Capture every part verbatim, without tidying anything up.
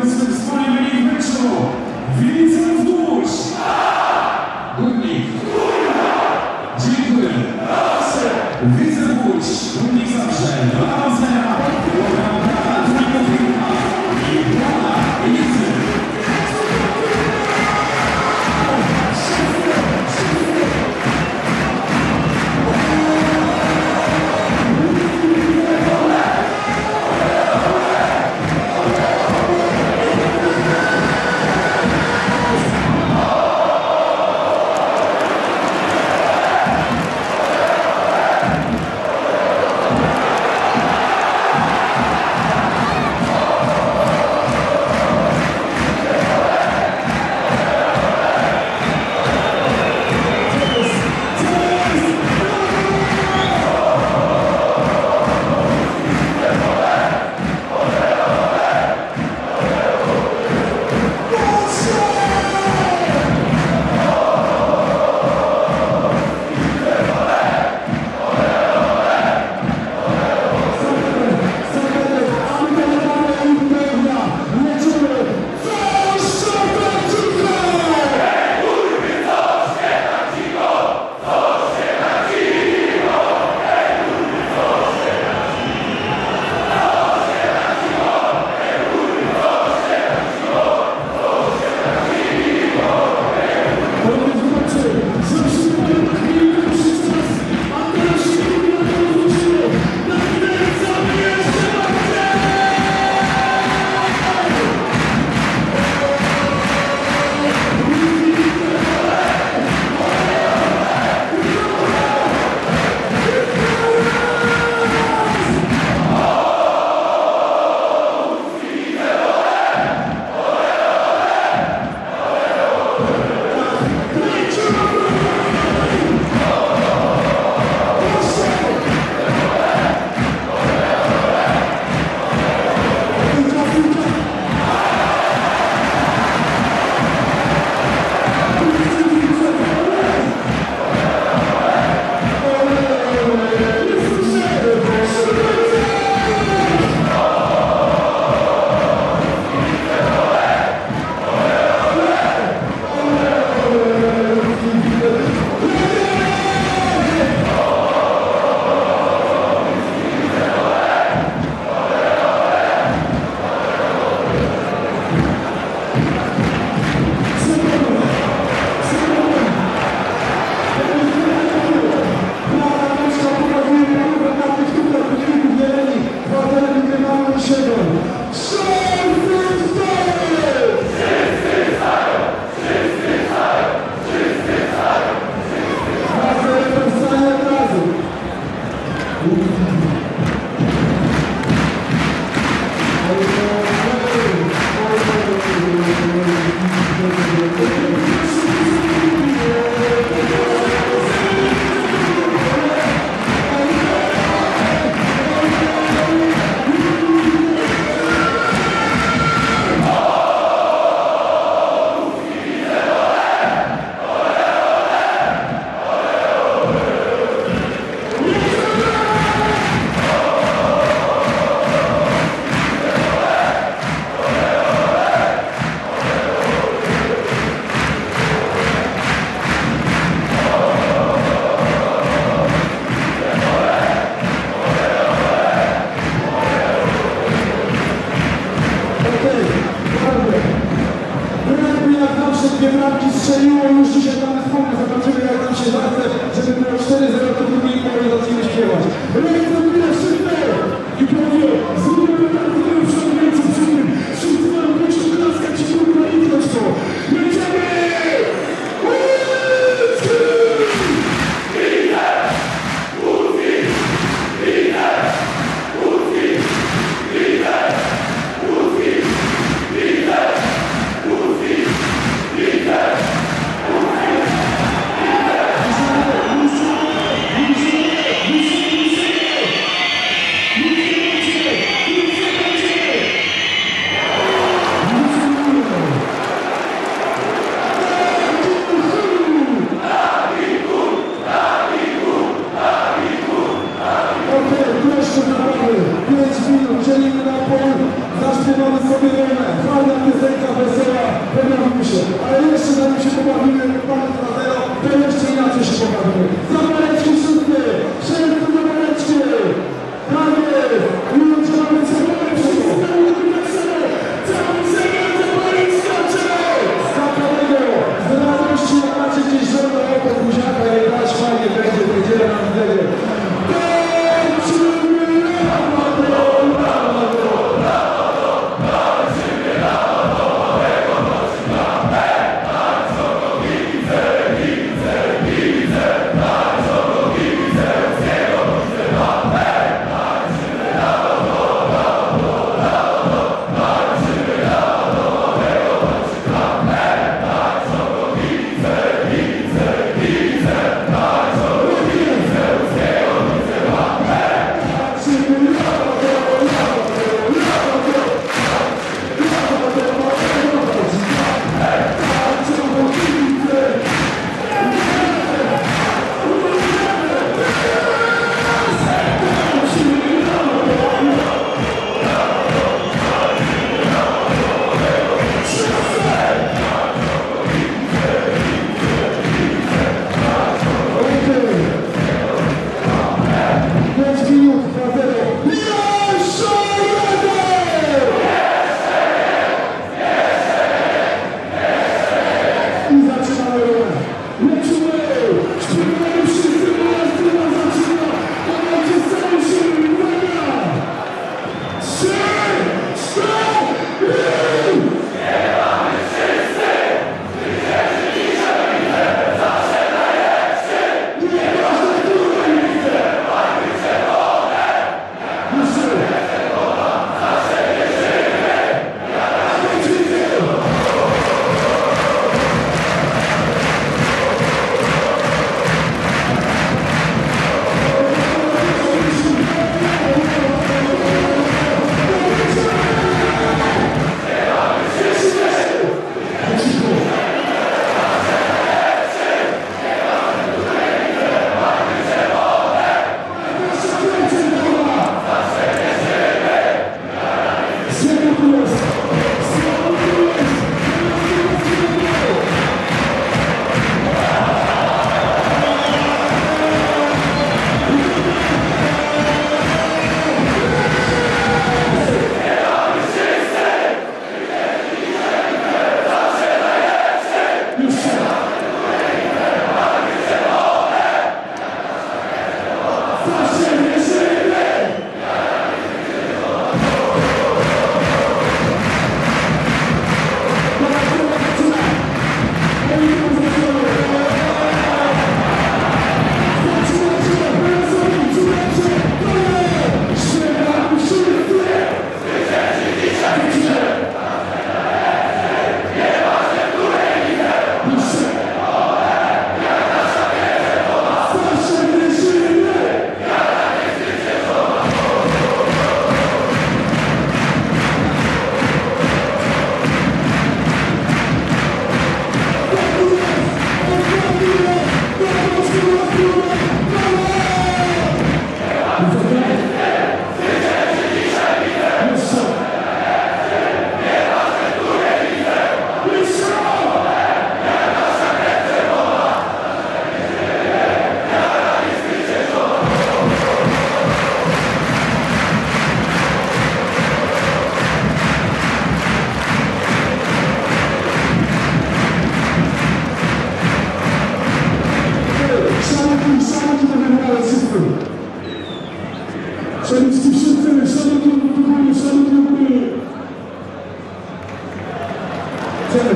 Thank you.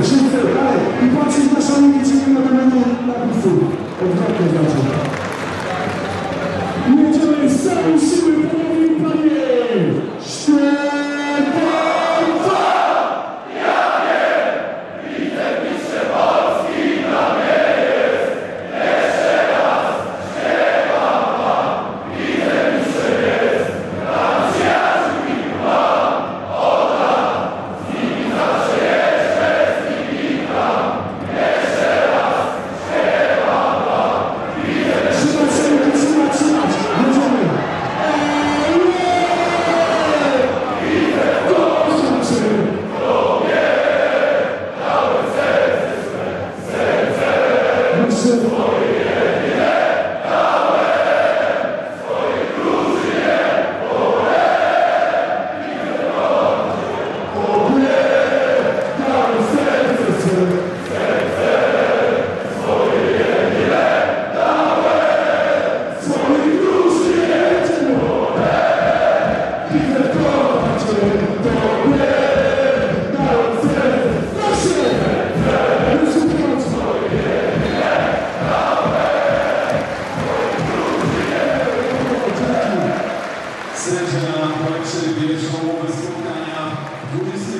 I płacić na samym liczeniu na terenie na Busu. Odwrotnie znaczy. Jedziemy z całą siły, panowie i panie! Szczepanca! Jakie! Wicemistrz Polski nam jest! Jeszcze raz! Szczepan Pan! Wicemistrz jest! Nam przyjaciół i Pan! Oda! Z nimi zawsze jeszcze! Z nimi tam! Jeszcze raz! Szczepan Pan! Wicemistrz jest! Sędzia kończy pierwszą połowę spotkania.